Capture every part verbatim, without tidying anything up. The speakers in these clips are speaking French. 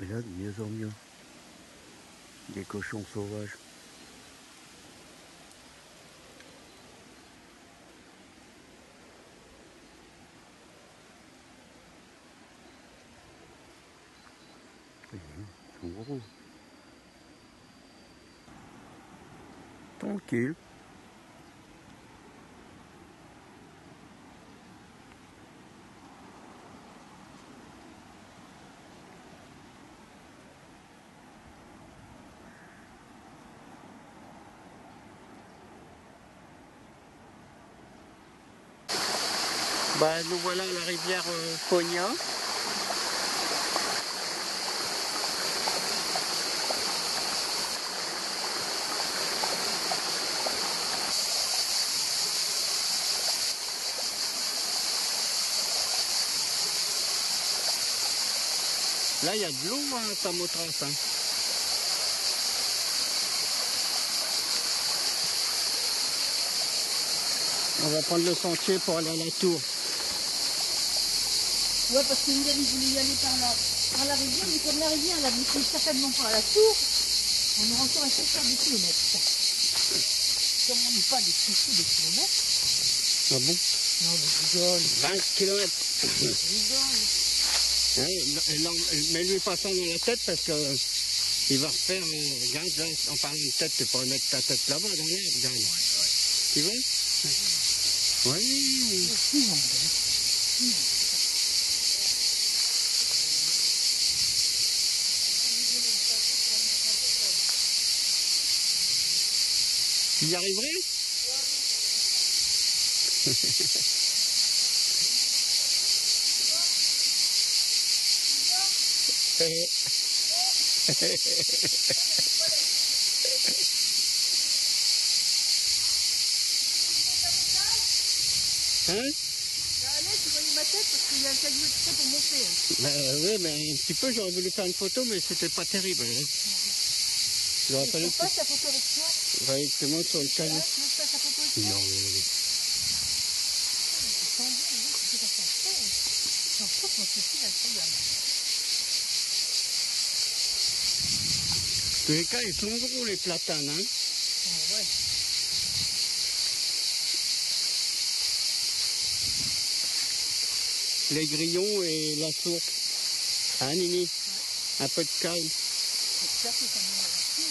Mais là, de mieux en mieux. Des cochons sauvages. Ils sont gros. Tranquille. Bah, nous voilà à la rivière euh, Fonia. Là, il y a de l'eau à Samothrace. Hein. On va prendre le sentier pour aller à la tour. Ouais, parce que Muriel, il voulait y aller par la, par la rivière, mais comme la rivière, elle a bouclé certainement par la tour, on aura encore un certain nombre de kilomètres. Comme on n'est pas des petits de kilomètres. Ah bon? Non, je rigole. vingt kilomètres. Je rigole. Ouais, mais lui, passons dans la tête parce que euh, il va refaire. Euh, regarde, là, en parlant de tête, tu peux mettre ta tête là-bas, dans l'air, regarde. Ouais, ouais. Tu vois? Oui. Oui. Oui. Tu y arriverais? Ouais. Hein? Allez, tu voyais ma tête parce qu'il y a un caillou exprès pour monter. Hein. Bah, oui, mais un petit peu, j'aurais voulu faire une photo, mais c'était pas terrible. Hein. Il ne faut pas sa photo avec toi. Va bah, te montre sur le caillou. Ouais, tu veux faire sa photo avec toi? Non, oui, oui. C'est tendu, c'est pas ça. J'en trouve qu'on se file à ce gars. Tous les cas, ils sont gros, les platanes. Hein. Oh, ouais. Les grillons et la source. Hein, Nini? Ouais. Un peu de calme. J'espère que ça me...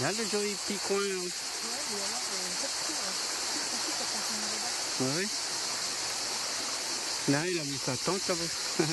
Il y a le joli petit coin. Ouais, mais alors, euh, ouais. Oui. Là, il a mis sa tente là-bas. Ah,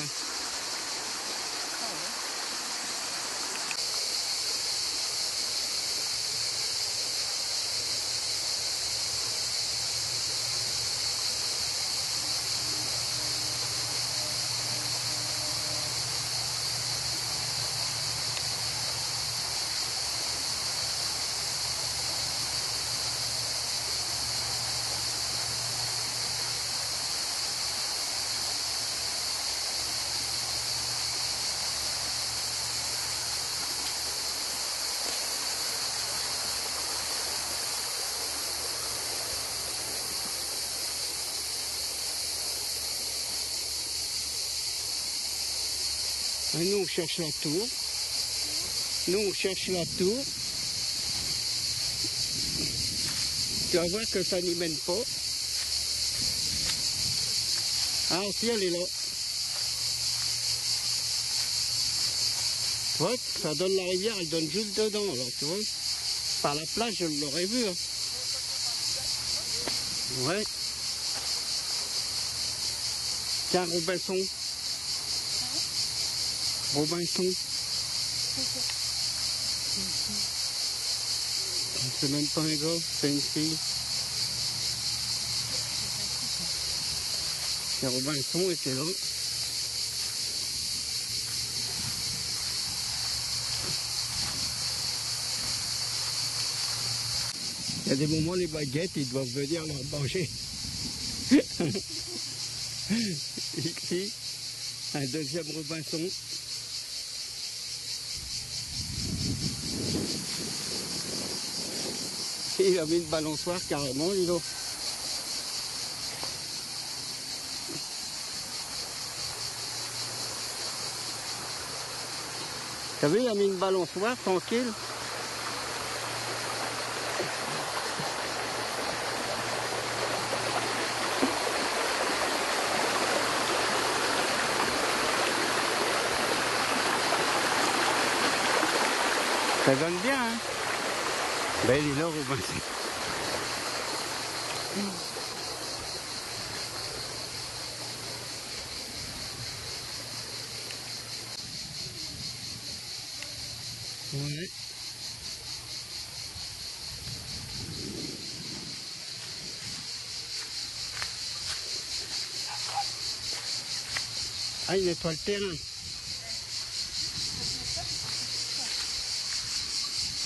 Nous, on cherche la tour. Nous, on cherche la tour. Tu vas voir que ça n'y mène pas. Ah, aussi, elle est là. Tu vois, ça donne la rivière, elle donne juste dedans, là, tu vois. Par la plage, je l'aurais vu. Hein. Ouais. Tiens, Robinson. Robinson. C'est même pas un gars, c'est une fille. C'est Robinson était là. Il y a des moments, les baguettes, ils doivent venir leur manger. Ici, un deuxième Robinson. Il a mis une balançoire carrément, dis donc. T'as vu, il a mis une balançoire tranquille. Ça donne bien, hein? Ben, il est là, Robinson. Ouais. Ah, il nettoie le terrain.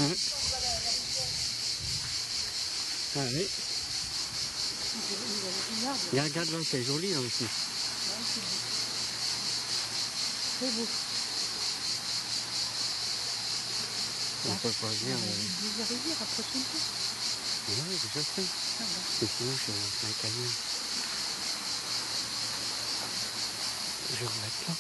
Hein? Ah oui. Et regarde là, c'est joli là aussi. C'est beau. On peut pas dire. Vous arrivez à approcher un peu. Oui, déjà fait. C'est sinon c'est un canyon. Je vais remettre là.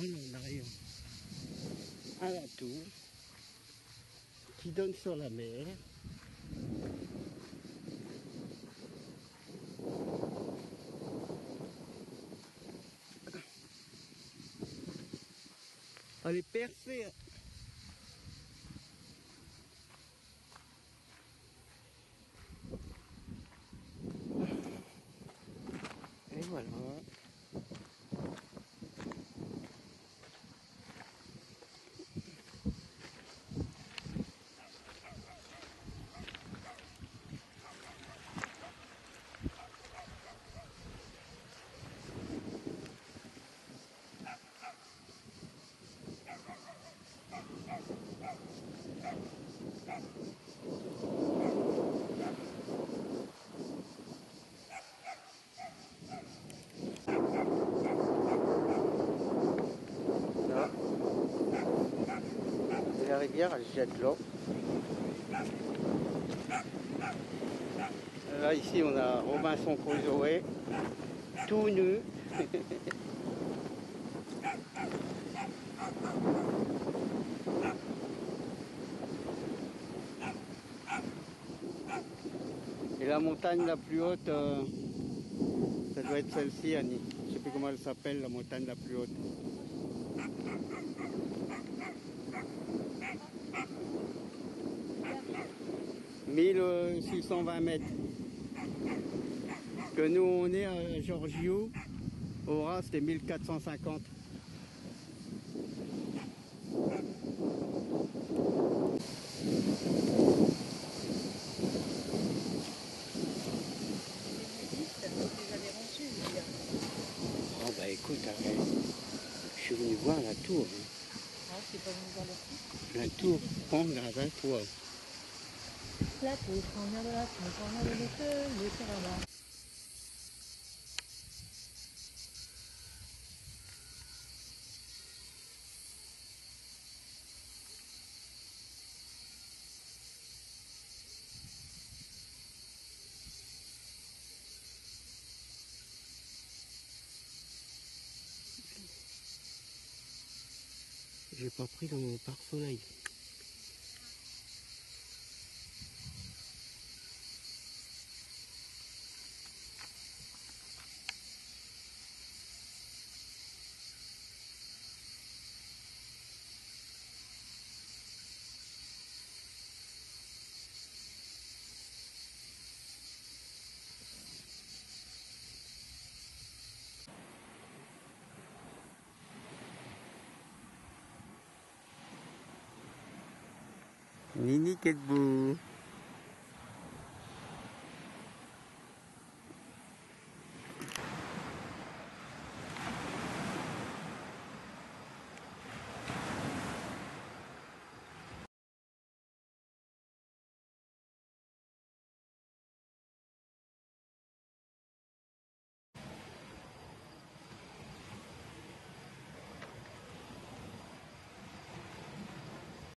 On arrive à la tour qui donne sur la mer. Elle est percée. Et voilà. La rivière, elle jette l'eau. Là, ici, on a Robinson Crusoé, tout nu. Et la montagne la plus haute, euh, ça doit être celle-ci, Annie. Je ne sais plus comment elle s'appelle, la montagne la plus haute. mille six cent vingt mètres. Que nous on est à Georgiou, au ras c'était mille quatre cent cinquante. Oh bah écoute, je suis venu voir la tour. Hein. tout prendre dans un poêle. La poule prendra de la poule, prendra de l'effet, le carabas. J'ai pas pris dans mon pare-soleil. Nini, qu'est-ce que vous...